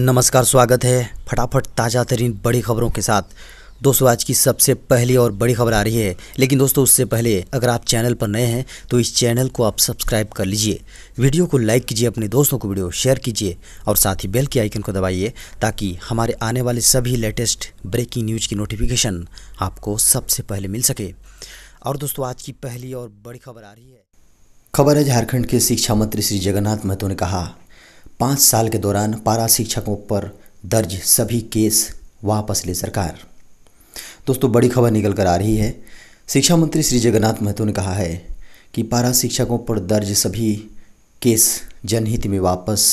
नमस्कार, स्वागत है फटाफट ताज़ा तरीन बड़ी खबरों के साथ। दोस्तों, आज की सबसे पहली और बड़ी खबर आ रही है, लेकिन दोस्तों उससे पहले अगर आप चैनल पर नए हैं तो इस चैनल को आप सब्सक्राइब कर लीजिए, वीडियो को लाइक कीजिए, अपने दोस्तों को वीडियो शेयर कीजिए और साथ ही बेल के आइकन को दबाइए ताकि हमारे आने वाले सभी लेटेस्ट ब्रेकिंग न्यूज़ की नोटिफिकेशन आपको सबसे पहले मिल सके। और दोस्तों, आज की पहली और बड़ी खबर आ रही है। खबर है झारखंड के शिक्षा मंत्री श्री जगन्नाथ महतो ने कहा 5 साल के दौरान पारा शिक्षकों पर दर्ज सभी केस वापस ले सरकार। दोस्तों, बड़ी खबर निकल कर आ रही है। शिक्षा मंत्री श्री जगन्नाथ महतो ने कहा है कि पारा शिक्षकों पर दर्ज सभी केस जनहित में वापस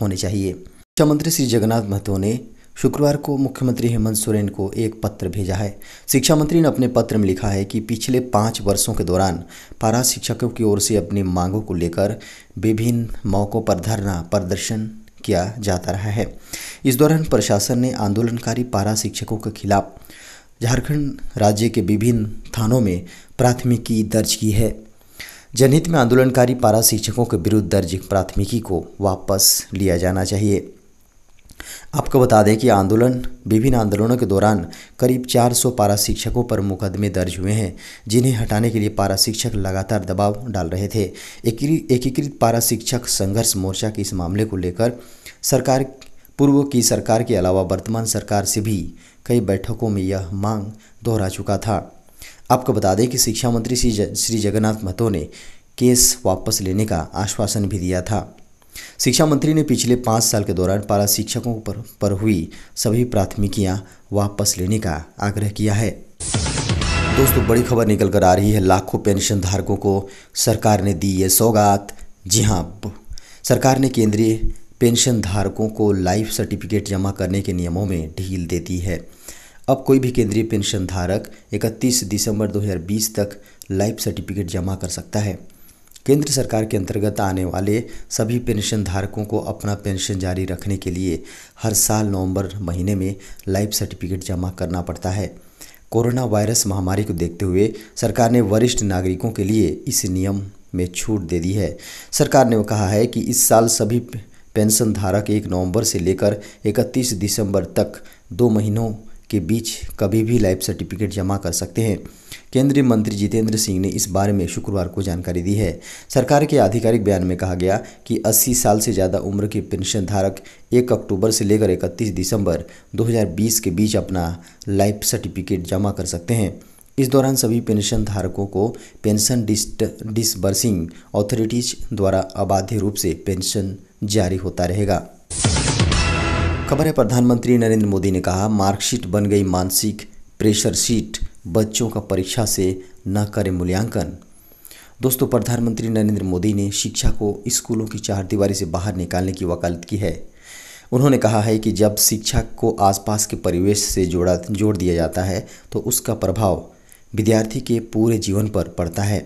होने चाहिए। शिक्षा मंत्री श्री जगन्नाथ महतो ने शुक्रवार को मुख्यमंत्री हेमंत सोरेन को एक पत्र भेजा है। शिक्षा मंत्री ने अपने पत्र में लिखा है कि पिछले 5 वर्षों के दौरान पारा शिक्षकों की ओर से अपनी मांगों को लेकर विभिन्न मौक़ों पर धरना प्रदर्शन किया जाता रहा है। इस दौरान प्रशासन ने आंदोलनकारी पारा शिक्षकों के खिलाफ झारखंड राज्य के विभिन्न थानों में प्राथमिकी दर्ज की है। जनहित में आंदोलनकारी पारा शिक्षकों के विरुद्ध दर्ज प्राथमिकी को वापस लिया जाना चाहिए। आपको बता दें कि विभिन्न आंदोलनों के दौरान करीब 400 पारा शिक्षकों पर मुकदमे दर्ज हुए हैं, जिन्हें हटाने के लिए पारा शिक्षक लगातार दबाव डाल रहे थे। एकीकृत पारा शिक्षक संघर्ष मोर्चा के इस मामले को लेकर पूर्व की सरकार के अलावा वर्तमान सरकार से भी कई बैठकों में यह मांग दोहरा चुका था। आपको बता दें कि शिक्षा मंत्री श्री जगन्नाथ महतो ने केस वापस लेने का आश्वासन भी दिया था। शिक्षा मंत्री ने पिछले 5 साल के दौरान पारा शिक्षकों पर हुई सभी प्राथमिकियां वापस लेने का आग्रह किया है। दोस्तों, बड़ी खबर निकल कर आ रही है। लाखों पेंशन धारकों को सरकार ने दी ये सौगात। जी हां, सरकार ने केंद्रीय पेंशन धारकों को लाइफ सर्टिफिकेट जमा करने के नियमों में ढील देती है। अब कोई भी केंद्रीय पेंशन धारक 31 दिसंबर 2020 तक लाइफ सर्टिफिकेट जमा कर सकता है। केंद्र सरकार के अंतर्गत आने वाले सभी पेंशन धारकों को अपना पेंशन जारी रखने के लिए हर साल नवंबर महीने में लाइफ सर्टिफिकेट जमा करना पड़ता है। कोरोना वायरस महामारी को देखते हुए सरकार ने वरिष्ठ नागरिकों के लिए इस नियम में छूट दे दी है। सरकार ने कहा है कि इस साल सभी पेंशन धारक 1 नवंबर से लेकर 31 दिसंबर तक 2 महीनों के बीच कभी भी लाइफ सर्टिफिकेट जमा कर सकते हैं। केंद्रीय मंत्री जितेंद्र सिंह ने इस बारे में शुक्रवार को जानकारी दी है। सरकार के आधिकारिक बयान में कहा गया कि 80 साल से ज़्यादा उम्र के पेंशन धारक 1 अक्टूबर से लेकर 31 दिसंबर 2020 के बीच अपना लाइफ सर्टिफिकेट जमा कर सकते हैं। इस दौरान सभी पेंशन धारकों को पेंशन डिसबर्सिंग अथॉरिटीज द्वारा अबाध्य रूप से पेंशन जारी होता रहेगा। खबर है, प्रधानमंत्री नरेंद्र मोदी ने कहा मार्कशीट बन गई मानसिक प्रेशर शीट, बच्चों का परीक्षा से न करें मूल्यांकन। दोस्तों, प्रधानमंत्री नरेंद्र मोदी ने शिक्षा को स्कूलों की चारदीवारी से बाहर निकालने की वकालत की है। उन्होंने कहा है कि जब शिक्षा को आसपास के परिवेश से जोड़ दिया जाता है तो उसका प्रभाव विद्यार्थी के पूरे जीवन पर पड़ता है,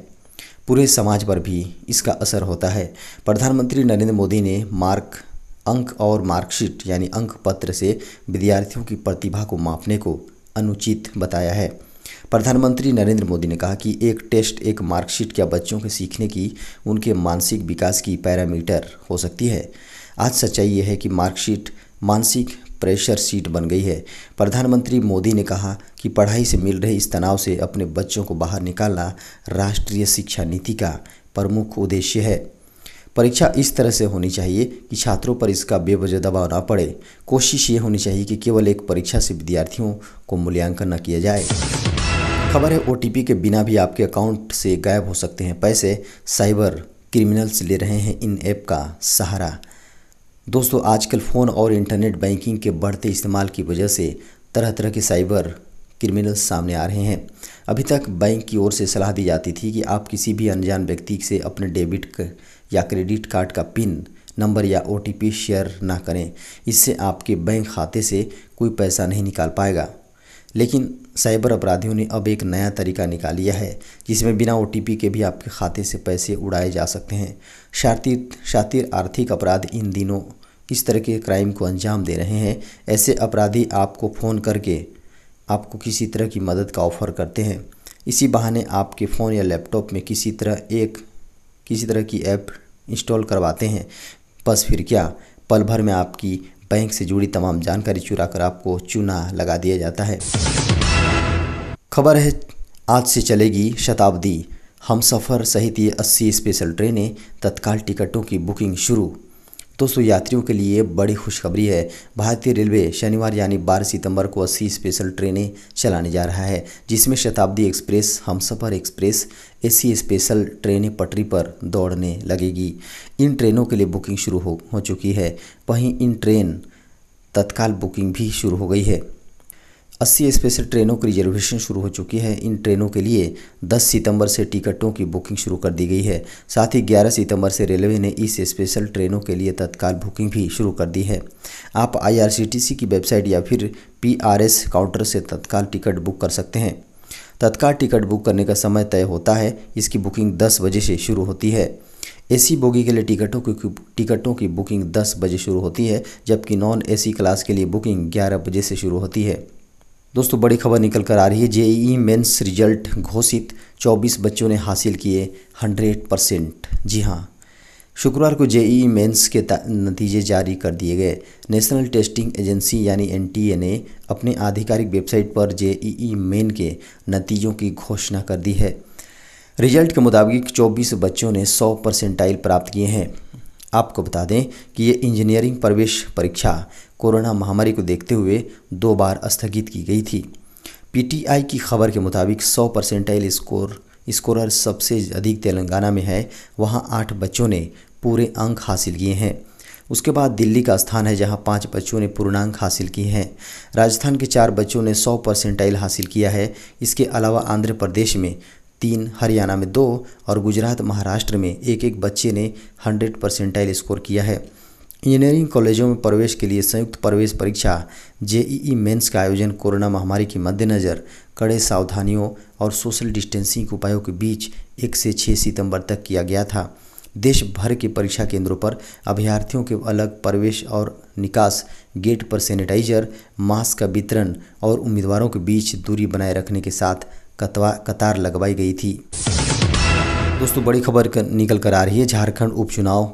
पूरे समाज पर भी इसका असर होता है। प्रधानमंत्री नरेंद्र मोदी ने अंक और मार्कशीट यानी अंक पत्र से विद्यार्थियों की प्रतिभा को मापने को अनुचित बताया है। प्रधानमंत्री नरेंद्र मोदी ने कहा कि एक टेस्ट, एक मार्कशीट क्या बच्चों के सीखने की, उनके मानसिक विकास की पैरामीटर हो सकती है। आज सच्चाई यह है कि मार्कशीट मानसिक प्रेशर शीट बन गई है। प्रधानमंत्री मोदी ने कहा कि पढ़ाई से मिल रहे इस तनाव से अपने बच्चों को बाहर निकालना राष्ट्रीय शिक्षा नीति का प्रमुख उद्देश्य है। परीक्षा इस तरह से होनी चाहिए कि छात्रों पर इसका बेवजह दबाव ना पड़े। कोशिश ये होनी चाहिए कि केवल एक परीक्षा से विद्यार्थियों को मूल्यांकन न किया जाए। खबर है, ओटीपी के बिना भी आपके अकाउंट से गायब हो सकते हैं पैसे, साइबर क्रिमिनल्स ले रहे हैं इन ऐप का सहारा। दोस्तों, आजकल फ़ोन और इंटरनेट बैंकिंग के बढ़ते इस्तेमाल की वजह से तरह तरह के साइबर क्रिमिनल्स सामने आ रहे हैं। अभी तक बैंक की ओर से सलाह दी जाती थी कि आप किसी भी अनजान व्यक्ति से अपने डेबिट या क्रेडिट कार्ड का पिन नंबर या ओटीपी शेयर ना करें, इससे आपके बैंक खाते से कोई पैसा नहीं निकाल पाएगा। लेकिन साइबर अपराधियों ने अब एक नया तरीका निकाल लिया है जिसमें बिना ओटीपी के भी आपके खाते से पैसे उड़ाए जा सकते हैं। शातिर आर्थिक अपराध इन दिनों इस तरह के क्राइम को अंजाम दे रहे हैं। ऐसे अपराधी आपको फ़ोन करके आपको किसी तरह की मदद का ऑफ़र करते हैं। इसी बहाने आपके फ़ोन या लैपटॉप में किसी तरह की ऐप इंस्टॉल करवाते हैं। बस फिर क्या, पल भर में आपकी बैंक से जुड़ी तमाम जानकारी चुराकर आपको चूना लगा दिया जाता है। खबर है आज से चलेगी शताब्दी हमसफ़र सहित ये 80 स्पेशल ट्रेनें तत्काल टिकटों की बुकिंग शुरू। दोस्तों यात्रियों के लिए बड़ी खुशखबरी है। भारतीय रेलवे शनिवार यानी 12 सितंबर को 80 स्पेशल ट्रेनें चलाने जा रहा है, जिसमें शताब्दी एक्सप्रेस, हमसफ़र एक्सप्रेस, ऐसी स्पेशल ट्रेनें पटरी पर दौड़ने लगेगी। इन ट्रेनों के लिए बुकिंग शुरू हो चुकी है, वहीं इन ट्रेन तत्काल बुकिंग भी शुरू हो गई है। 80 स्पेशल ट्रेनों की रिजर्वेशन शुरू हो चुकी है। इन ट्रेनों के लिए 10 सितंबर से टिकटों की बुकिंग शुरू कर दी गई है। साथ ही 11 सितंबर से रेलवे ने इस स्पेशल ट्रेनों के लिए तत्काल बुकिंग भी शुरू कर दी है। आप IRCTC की वेबसाइट या फिर PRS काउंटर से तत्काल टिकट बुक कर सकते हैं। तत्काल टिकट बुक करने का समय तय होता है। इसकी बुकिंग 10 बजे से शुरू होती है। AC बोगी के लिए टिकटों की बुकिंग 10 बजे शुरू होती है, जबकि नॉन AC क्लास के लिए बुकिंग 11 बजे से शुरू होती है। दोस्तों बड़ी खबर निकल कर आ रही है। JEE मेंस रिजल्ट घोषित, 24 बच्चों ने हासिल किए 100%। जी हाँ, शुक्रवार को JEE मेंस के नतीजे जारी कर दिए गए। नेशनल टेस्टिंग एजेंसी यानी NTA ने अपने आधिकारिक वेबसाइट पर JEE मेन के नतीजों की घोषणा कर दी है। रिजल्ट के मुताबिक 24 बच्चों ने 100 परसेंटाइल प्राप्त किए हैं। आपको बता दें कि ये इंजीनियरिंग प्रवेश परीक्षा कोरोना महामारी को देखते हुए 2 बार स्थगित की गई थी। PTI की खबर के मुताबिक 100 परसेंटाइल स्कोरर सबसे अधिक तेलंगाना में है, वहाँ 8 बच्चों ने पूरे अंक हासिल किए हैं। उसके बाद दिल्ली का स्थान है, जहाँ 5 बच्चों ने पूर्णांक हासिल किए हैं। राजस्थान के 4 बच्चों ने 100 परसेंटाइल हासिल किया है। इसके अलावा आंध्र प्रदेश में 3, हरियाणा में 2 और गुजरात महाराष्ट्र में 1-1 बच्चे ने 100 परसेंटाइल स्कोर किया है। इंजीनियरिंग कॉलेजों में प्रवेश के लिए संयुक्त प्रवेश परीक्षा JEE मेंस का आयोजन कोरोना महामारी के मद्देनज़र कड़े सावधानियों और सोशल डिस्टेंसिंग के उपायों के बीच 1 से 6 सितंबर तक किया गया था। देश भर के परीक्षा केंद्रों पर अभ्यर्थियों के अलग प्रवेश और निकास गेट पर सैनिटाइजर, मास्क का वितरण और उम्मीदवारों के बीच दूरी बनाए रखने के साथ कतार लगवाई गई थी। दोस्तों बड़ी खबर निकल कर आ रही है। झारखंड उपचुनाव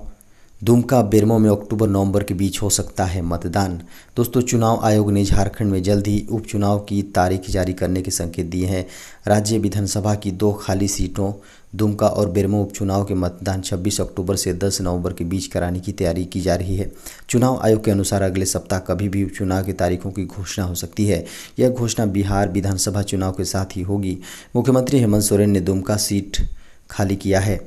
दुमका बेरमो में अक्टूबर-नवंबर के बीच हो सकता है मतदान। दोस्तों चुनाव आयोग ने झारखंड में जल्द ही उपचुनाव की तारीख जारी करने के संकेत दिए हैं। राज्य विधानसभा की 2 खाली सीटों दुमका और बेरमो उपचुनाव के मतदान 26 अक्टूबर से 10 नवंबर के बीच कराने की तैयारी की जा रही है। चुनाव आयोग के अनुसार अगले सप्ताह कभी भी उपचुनाव की तारीखों की घोषणा हो सकती है। यह घोषणा बिहार विधानसभा चुनाव के साथ ही होगी। मुख्यमंत्री हेमंत सोरेन ने दुमका सीट खाली किया है।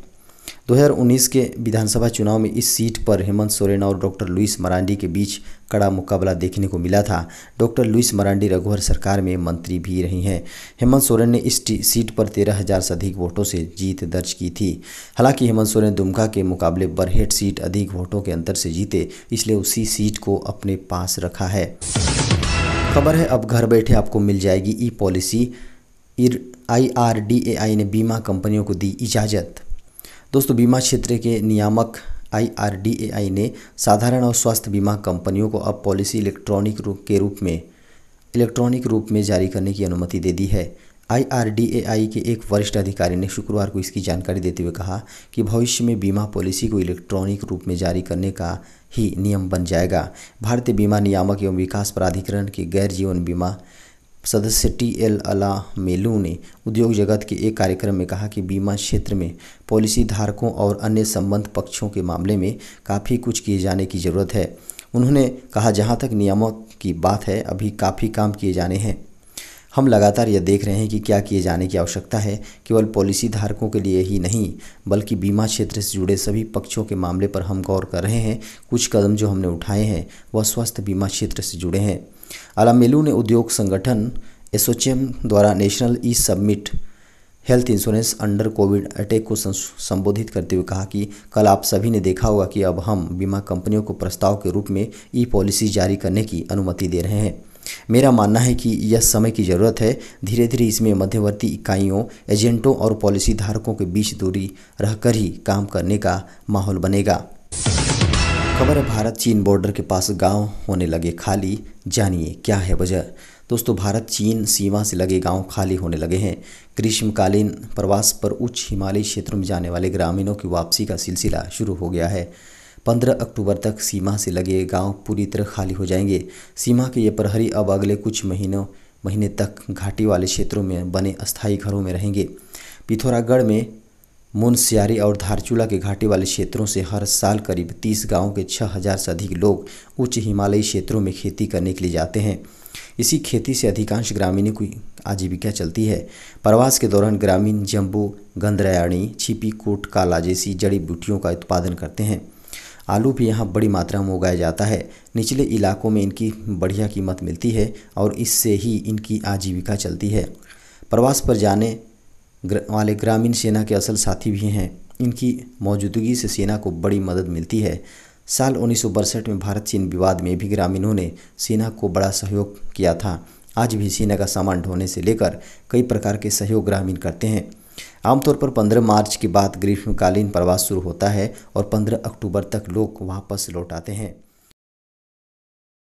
2019 के विधानसभा चुनाव में इस सीट पर हेमंत सोरेन और डॉक्टर लुईस मरांडी के बीच कड़ा मुकाबला देखने को मिला था। डॉक्टर लुईस मरांडी रघुवर सरकार में मंत्री भी रही हैं। हेमंत सोरेन ने इस सीट पर 13,000 से अधिक वोटों से जीत दर्ज की थी। हालांकि हेमंत सोरेन दुमका के मुकाबले बरहेट सीट अधिक वोटों के अंतर से जीते, इसलिए उसी सीट को अपने पास रखा है। खबर है अब घर बैठे आपको मिल जाएगी ई पॉलिसी। IRDAI ने बीमा कंपनियों को दी इजाज़त। दोस्तों बीमा क्षेत्र के नियामक IRDAI ने साधारण और स्वास्थ्य बीमा कंपनियों को अब पॉलिसी इलेक्ट्रॉनिक रूप में जारी करने की अनुमति दे दी है। IRDAI के एक वरिष्ठ अधिकारी ने शुक्रवार को इसकी जानकारी देते हुए कहा कि भविष्य में बीमा पॉलिसी को इलेक्ट्रॉनिक रूप में जारी करने का ही नियम बन जाएगा। भारतीय बीमा नियामक एवं विकास प्राधिकरण के गैर जीवन बीमा सदस्य टीएल अला मेलू ने उद्योग जगत के एक कार्यक्रम में कहा कि बीमा क्षेत्र में पॉलिसी धारकों और अन्य संबद्ध पक्षों के मामले में काफ़ी कुछ किए जाने की ज़रूरत है। उन्होंने कहा जहां तक नियामक की बात है, अभी काफ़ी काम किए जाने हैं। हम लगातार यह देख रहे हैं कि क्या किए जाने की आवश्यकता है, केवल पॉलिसी धारकों के लिए ही नहीं, बल्कि बीमा क्षेत्र से जुड़े सभी पक्षों के मामले पर हम गौर कर रहे हैं। कुछ कदम जो हमने उठाए हैं वह स्वास्थ्य बीमा क्षेत्र से जुड़े हैं। अलामेलू ने उद्योग संगठन एसोचैम द्वारा national e submit health insurance under Covid attack को संबोधित करते हुए कहा कि कल आप सभी ने देखा होगा कि अब हम बीमा कंपनियों को प्रस्ताव के रूप में ई पॉलिसी जारी करने की अनुमति दे रहे हैं। मेरा मानना है कि यह समय की ज़रूरत है। धीरे धीरे इसमें मध्यवर्ती इकाइयों, एजेंटों और पॉलिसी धारकों के बीच दूरी रहकर ही काम करने का माहौल बनेगा। खबर है भारत चीन बॉर्डर के पास गांव होने लगे खाली, जानिए क्या है वजह। दोस्तों भारत चीन सीमा से लगे गांव खाली होने लगे हैं। ग्रीष्मकालीन प्रवास पर उच्च हिमालयी क्षेत्रों में जाने वाले ग्रामीणों की वापसी का सिलसिला शुरू हो गया है। 15 अक्टूबर तक सीमा से लगे गांव पूरी तरह खाली हो जाएंगे। सीमा के ये प्रहरी अब अगले कुछ महीने तक घाटी वाले क्षेत्रों में बने अस्थायी घरों में रहेंगे। पिथौरागढ़ में मुनस्यारी और धारचूला के घाटी वाले क्षेत्रों से हर साल करीब 30 गांवों के 6000 से अधिक लोग उच्च हिमालयी क्षेत्रों में खेती करने के लिए जाते हैं। इसी खेती से अधिकांश ग्रामीणों की आजीविका चलती है। प्रवास के दौरान ग्रामीण जम्बू, गंदरायणी, छीपी कोट, काला जैसी जड़ी बूटियों का उत्पादन करते हैं। आलू भी यहाँ बड़ी मात्रा में उगाया जाता है। निचले इलाकों में इनकी बढ़िया कीमत मिलती है और इससे ही इनकी आजीविका चलती है। प्रवास पर जाने वाले ग्रामीण सेना के असल साथी भी हैं। इनकी मौजूदगी से सेना को बड़ी मदद मिलती है। साल 1962 में भारत चीन विवाद में भी ग्रामीणों ने सेना को बड़ा सहयोग किया था। आज भी सेना का सामान ढोने से लेकर कई प्रकार के सहयोग ग्रामीण करते हैं। आमतौर पर 15 मार्च के बाद ग्रीष्मकालीन प्रवास शुरू होता है और 15 अक्टूबर तक लोग वापस लौट आते हैं।